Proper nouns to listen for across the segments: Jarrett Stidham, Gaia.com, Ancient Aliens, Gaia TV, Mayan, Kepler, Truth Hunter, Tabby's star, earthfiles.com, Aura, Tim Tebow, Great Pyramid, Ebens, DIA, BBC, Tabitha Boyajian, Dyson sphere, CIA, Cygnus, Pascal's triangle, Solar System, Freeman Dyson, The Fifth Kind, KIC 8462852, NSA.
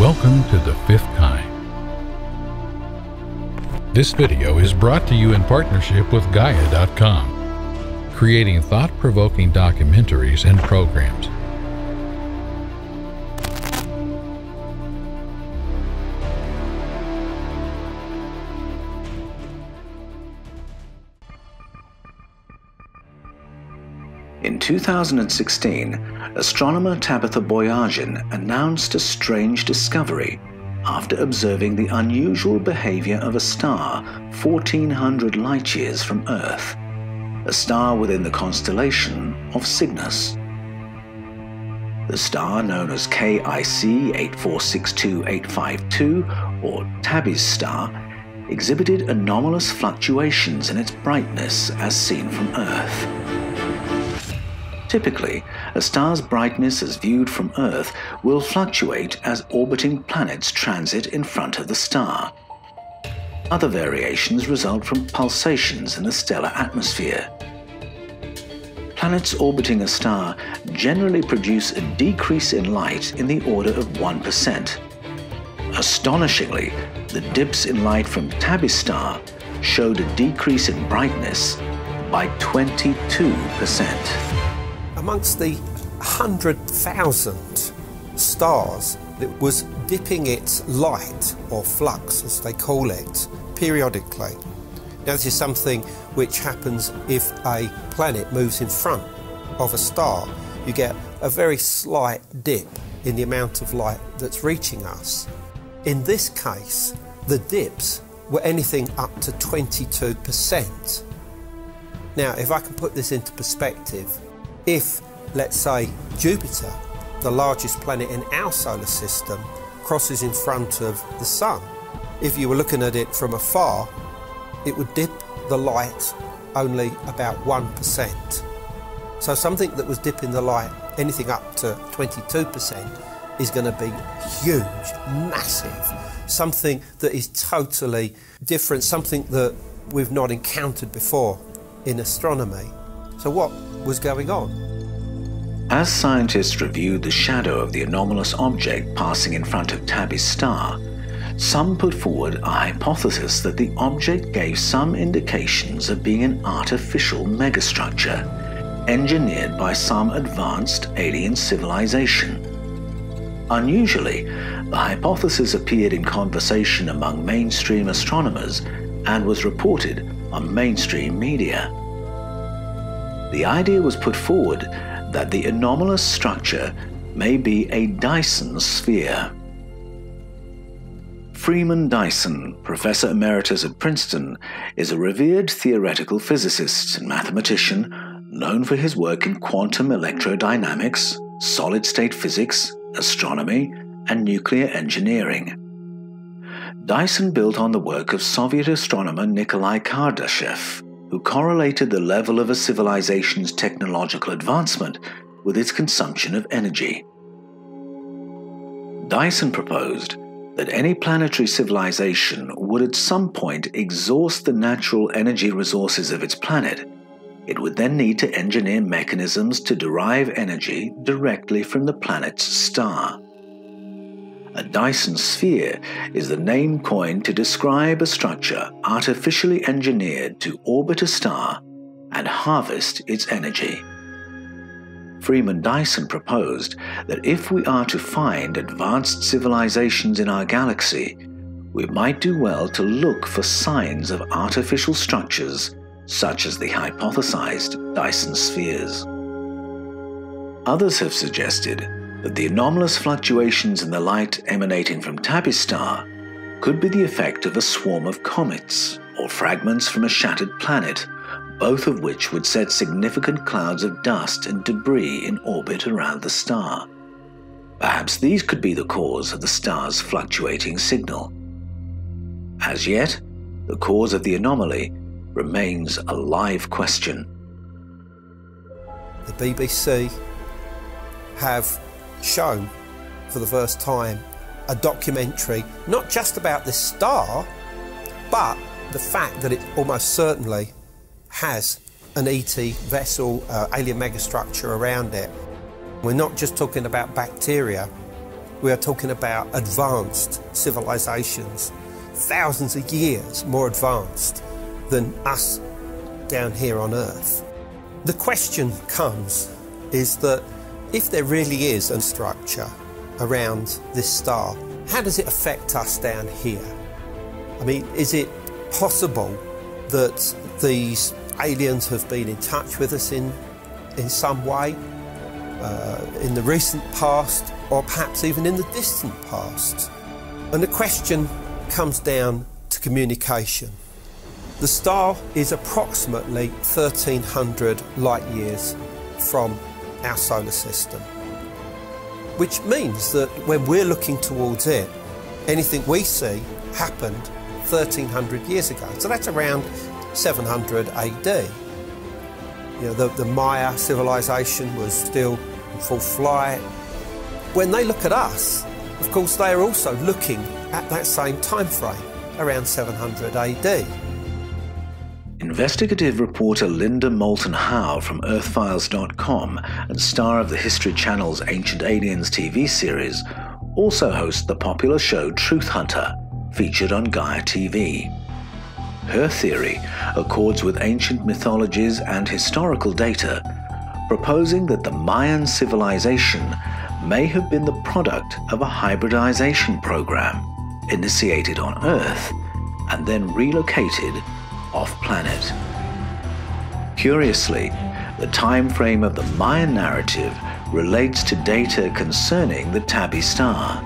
Welcome to The Fifth Kind. This video is brought to you in partnership with Gaia.com, creating thought-provoking documentaries and programs. In 2016, astronomer Tabitha Boyajian announced a strange discovery after observing the unusual behavior of a star 1,400 light-years from Earth, a star within the constellation of Cygnus. The star, known as KIC 8462852 or Tabby's star, exhibited anomalous fluctuations in its brightness as seen from Earth. Typically, a star's brightness as viewed from Earth will fluctuate as orbiting planets transit in front of the star. Other variations result from pulsations in the stellar atmosphere. Planets orbiting a star generally produce a decrease in light in the order of 1%. Astonishingly, the dips in light from Tabby's star showed a decrease in brightness by 22%. Amongst the 100,000 stars that was dipping its light, or flux as they call it, periodically. Now this is something which happens if a planet moves in front of a star. You get a very slight dip in the amount of light that's reaching us. In this case, the dips were anything up to 22%. Now if I can put this into perspective, if, let's say, Jupiter, the largest planet in our solar system, crosses in front of the Sun, if you were looking at it from afar, it would dip the light only about 1%. So something that was dipping the light anything up to 22% is going to be huge, massive, something that is totally different, something that we've not encountered before in astronomy. So what was going on? As scientists reviewed the shadow of the anomalous object passing in front of Tabby's star, some put forward a hypothesis that the object gave some indications of being an artificial megastructure, engineered by some advanced alien civilization. Unusually, the hypothesis appeared in conversation among mainstream astronomers and was reported on mainstream media. The idea was put forward that the anomalous structure may be a Dyson sphere. Freeman Dyson, Professor Emeritus at Princeton, is a revered theoretical physicist and mathematician known for his work in quantum electrodynamics, solid-state physics, astronomy, and nuclear engineering. Dyson built on the work of Soviet astronomer Nikolai Kardashev, who correlated the level of a civilization's technological advancement with its consumption of energy. Dyson proposed that any planetary civilization would at some point exhaust the natural energy resources of its planet. It would then need to engineer mechanisms to derive energy directly from the planet's star. A Dyson sphere is the name coined to describe a structure artificially engineered to orbit a star and harvest its energy. Freeman Dyson proposed that if we are to find advanced civilizations in our galaxy, we might do well to look for signs of artificial structures such as the hypothesized Dyson spheres. Others have suggested that the anomalous fluctuations in the light emanating from Tabby's star could be the effect of a swarm of comets or fragments from a shattered planet, both of which would set significant clouds of dust and debris in orbit around the star. Perhaps these could be the cause of the star's fluctuating signal. As yet, the cause of the anomaly remains a live question. The BBC have shown for the first time a documentary not just about this star, but the fact that it almost certainly has an ET vessel, alien megastructure around it. We're not just talking about bacteria We are talking about advanced civilizations, thousands of years more advanced than us down here on Earth. The question comes is that if there really is a structure around this star, how does it affect us down here? I mean, is it possible that these aliens have been in touch with us in some way, in the recent past, or perhaps even in the distant past? And the question comes down to communication. The star is approximately 1,300 light years from our solar system, which means that when we're looking towards it, anything we see happened 1,300 years ago. So that's around 700 AD. You know, the Maya civilization was still in full flight. When they look at us, of course, they are also looking at that same time frame, around 700 AD. Investigative reporter Linda Moulton Howe from earthfiles.com and star of the History Channel's Ancient Aliens TV series also hosts the popular show Truth Hunter, featured on Gaia TV. Her theory accords with ancient mythologies and historical data, proposing that the Mayan civilization may have been the product of a hybridization program initiated on Earth and then relocated off-planet. Curiously, the time frame of the Mayan narrative relates to data concerning the Tabby's star.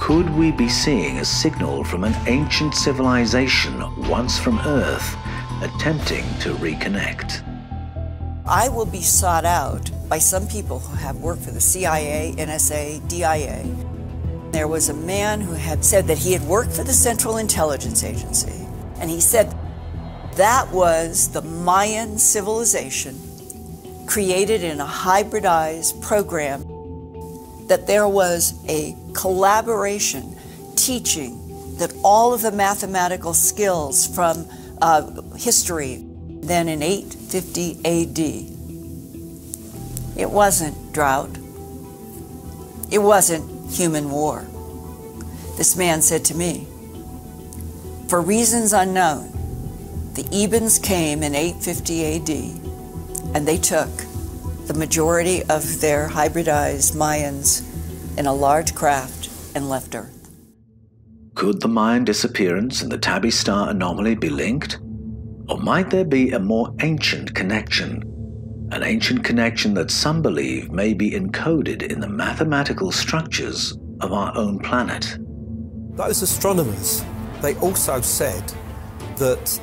Could we be seeing a signal from an ancient civilization once from Earth attempting to reconnect? I will be sought out by some people who have worked for the CIA, NSA, DIA. There was a man who had said that he had worked for the Central Intelligence Agency, and he said that was the Mayan civilization created in a hybridized program, that there was a collaboration teaching that all of the mathematical skills from history. Then in 850 AD, it wasn't drought. It wasn't human war. This man said to me, for reasons unknown, the Ebens came in 850 AD, and they took the majority of their hybridized Mayans in a large craft and left Earth. Could the Mayan disappearance and the Tabby's star anomaly be linked? Or might there be a more ancient connection? An ancient connection that some believe may be encoded in the mathematical structures of our own planet. Those astronomers, they also said that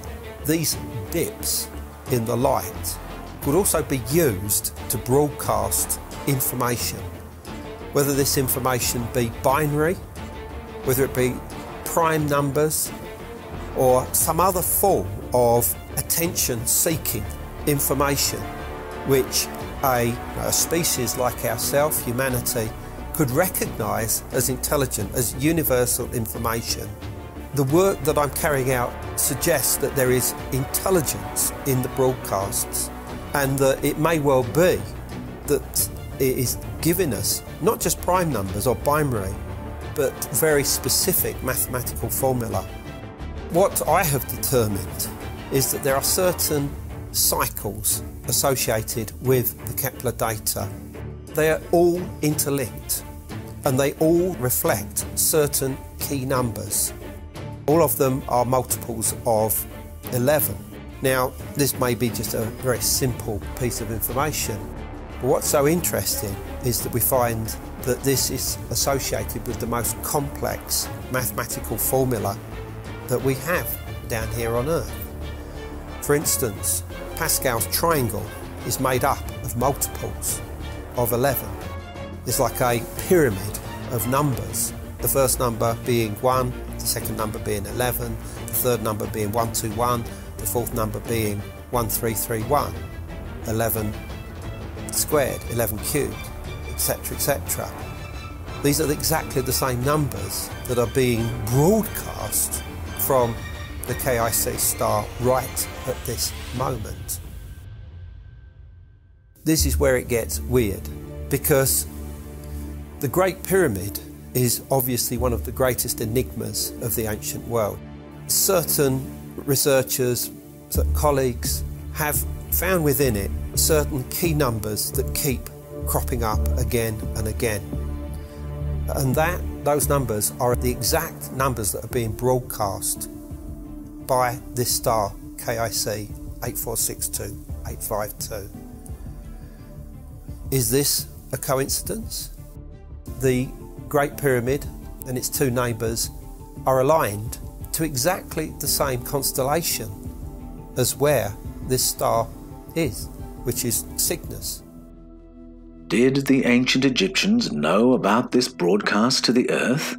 these dips in the light would also be used to broadcast information, whether this information be binary, whether it be prime numbers, or some other form of attention-seeking information, which a species like ourselves, humanity, could recognise as intelligent, as universal information. The work that I'm carrying out suggests that there is intelligence in the broadcasts, and that it may well be that it is giving us not just prime numbers or binary, but very specific mathematical formula. What I have determined is that there are certain cycles associated with the Kepler data. They are all interlinked, and they all reflect certain key numbers. All of them are multiples of 11. Now, this may be just a very simple piece of information, but what's so interesting is that we find that this is associated with the most complex mathematical formula that we have down here on Earth. For instance, Pascal's triangle is made up of multiples of 11. It's like a pyramid of numbers, the first number being 1, the second number being 11, the third number being 121, the fourth number being 1331, 11 squared, 11 cubed, etc., etc. These are exactly the same numbers that are being broadcast from the KIC star right at this moment. This is where it gets weird, because The Great Pyramid is obviously one of the greatest enigmas of the ancient world. Certain researchers, certain colleagues have found within it certain key numbers that keep cropping up again and again. And those numbers are the exact numbers that are being broadcast by this star, KIC 8462852. Is this a coincidence? The Great Pyramid and its two neighbours are aligned to exactly the same constellation as where this star is, which is Cygnus. Did the ancient Egyptians know about this broadcast to the Earth?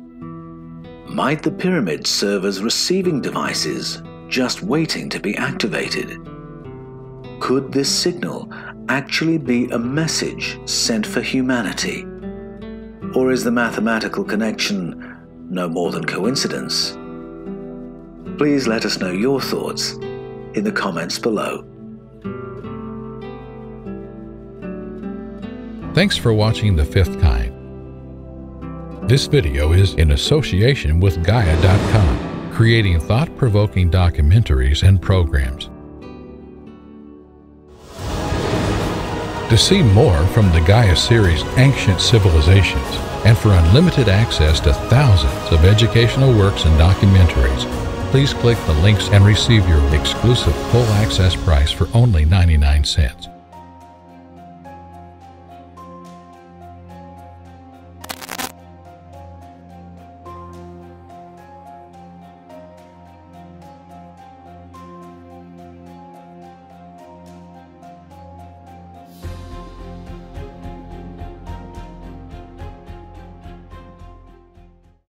Might the pyramids serve as receiving devices, just waiting to be activated? Could this signal actually be a message sent for humanity? Or is the mathematical connection no more than coincidence? Please let us know your thoughts in the comments below. Thanks for watching The Fifth Kind. This video is in association with Gaia.com, creating thought-provoking documentaries and programs. To see more from the Gaia series Ancient Civilizations, and for unlimited access to thousands of educational works and documentaries, please click the links and receive your exclusive full access price for only 99 cents.